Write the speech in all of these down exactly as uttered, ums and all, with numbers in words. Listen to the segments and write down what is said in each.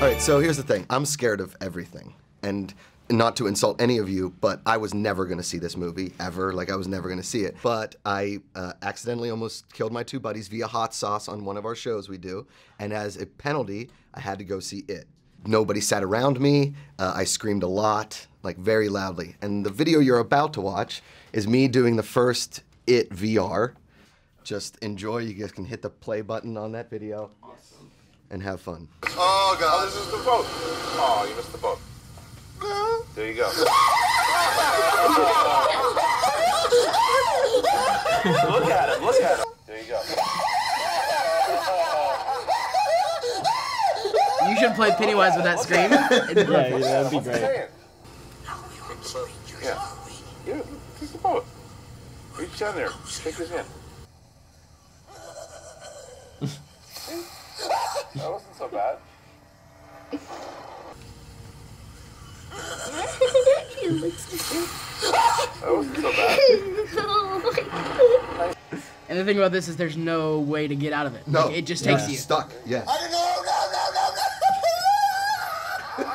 All right, so here's the thing. I'm scared of everything. And not to insult any of you, but I was never gonna see this movie, ever. Like, I was never gonna see it. But I uh, accidentally almost killed my two buddies via hot sauce on one of our shows we do. And as a penalty, I had to go see It. Nobody sat around me. Uh, I screamed a lot, like very loudly. And the video you're about to watch is me doing the first It V R. Just enjoy, you guys can hit the play button on that video. Awesome. And have fun. Oh God, this is the boat. Oh, you missed the boat. There you go. Look at him, look at him. There you go. You should play Pennywise with that scream. Yeah, yeah, that'd be great. Yeah. Yeah, take the boat. Reach down there, shake his hand. That wasn't so bad. That wasn't so bad. And the thing about this is there's no way to get out of it. No. Like, it just yeah. takes you. Stuck, yeah. I don't know, no, no, no,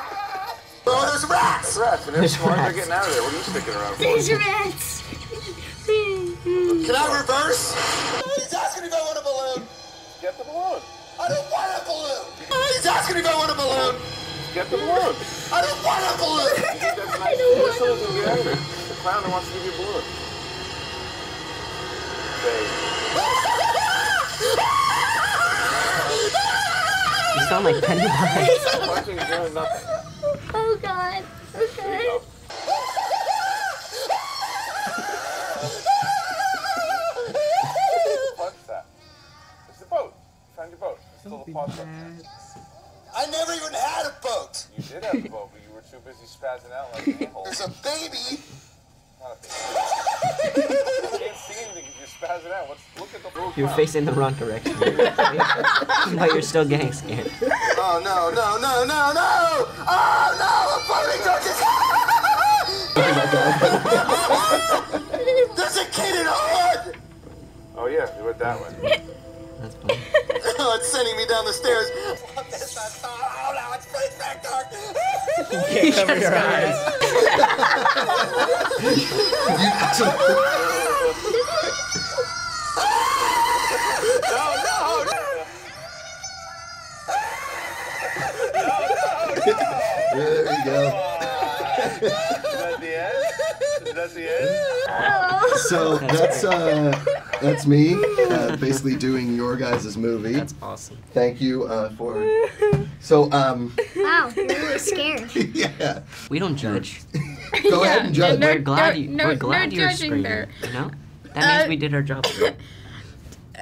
no. Oh, there's rats! There's rats, and there's rats. They're getting out of there. What are you sticking around for? These rats! Can I reverse? He's asking if I want a balloon. Get the balloon. I don't want a balloon! He's asking if I want a balloon! Get the balloon! I don't want a balloon! I don't want a balloon! The clown that wants to give you a balloon. You sound like Pennywise. Oh God. Okay. What's that? It's the boat. You found your boat. I never even had a boat! You did have a boat, but you were too busy spazzing out like an a-hole. There's a baby! Not a baby. You can't see anything if you're spazzing out. Let's look at the You're clown. Facing the wrong direction. No, you're still getting scared. Oh no, no, no, no, no! Oh no! A boating torches! There's a kid in a hood! Oh yeah, you went that way. That's funny. Oh, it's sending me down the stairs. Oh no, it's pretty back dark. You can't cover your eyes. No, no, no. There we go. Is that the end? Is that the end? So that's uh that's me, uh, basically doing your guys' movie. That's awesome. Thank you uh, for... So, um... Wow, you're really scared. Yeah. We don't judge. Go yeah. ahead and judge. No, no, we're glad, you, no, we're glad no you're screaming, her. You know? That uh, means we did our job.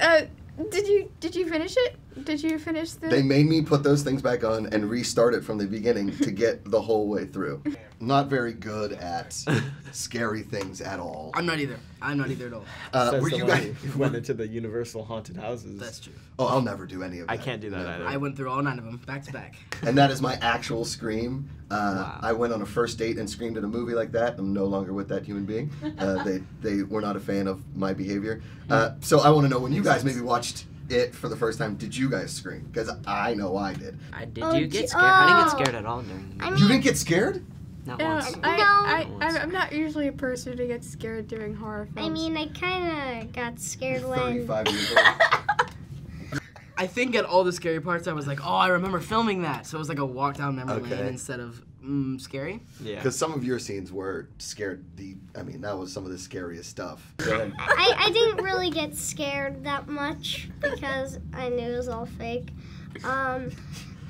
Uh, did you did you finish it? Did you finish the... They made me put those things back on and restart it from the beginning to get the whole way through. Not very good at scary things at all. I'm not either. I'm not either at all. Uh, were you guys... who went into the Universal Haunted Houses. That's true. Oh, I'll never do any of that. I can't do that never. either. I went through all nine of them, back to back. And that is my actual scream. Uh, wow. I went on a first date and screamed at a movie like that. I'm no longer with that human being. Uh, they, they were not a fan of my behavior. Uh, so I want to know when you guys maybe watched... It for the first time, did you guys scream? Because I know I did. I did. Oh, you get scared? Oh. I didn't get scared at all during the I mean, you didn't get scared? Not no, once. I, no. I, I, I'm not usually a person to get scared during horror films. I mean, I kind of got scared when... thirty-five years old. I think at all the scary parts, I was like, oh, I remember filming that. So it was like a walk down memory okay. lane instead of mm, scary. Yeah. Because some of your scenes were scared the... I mean, that was some of the scariest stuff. I, I didn't really get scared that much because I knew it was all fake. Um,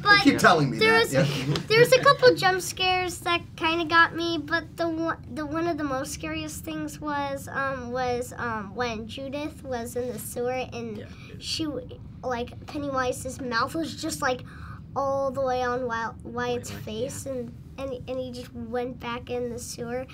but keep telling me there that. Was, yeah. There was a couple jump scares that kind of got me, but the one, the one of the most scariest things was um, was um, when Judith was in the sewer and yeah. she, like Pennywise's mouth was just like all the way on Wyatt's face, yeah. and, and and he just went back in the sewer.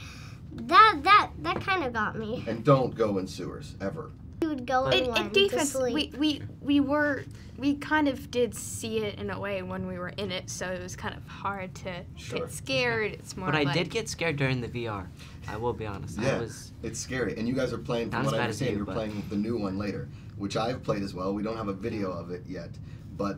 That that that kind of got me. And don't go in sewers ever. We would go in, in one defense, to sleep. We, we we were we kind of did see it in a way when we were in it, so it was kind of hard to sure. get scared. It's more. But like... I did get scared during the V R. I will be honest. Yeah, I was, it's scary. And you guys are playing. From what I understand, you, you're but... playing the new one later, which I've played as well. We don't have a video of it yet. but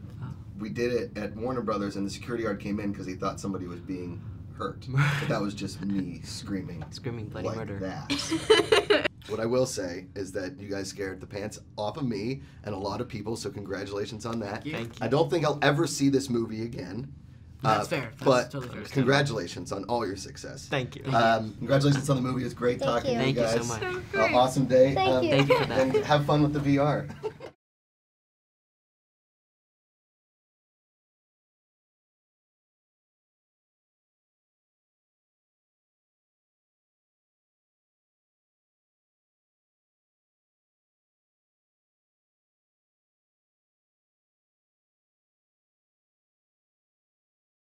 we did it at Warner Brothers, and the security guard came in because he thought somebody was being hurt. But that was just me screaming. Screaming bloody like murder. That. What I will say is that you guys scared the pants off of me and a lot of people, so congratulations on that. Thank you. Thank you. I don't think I'll ever see this movie again. That's uh, fair. That's but totally congratulations on all your success. Thank you. Um, congratulations on the movie. It was great thank talking you. to thank you guys. Thank you so much. Uh, awesome day. Thank um, you. Thank you for that. And have fun with the V R.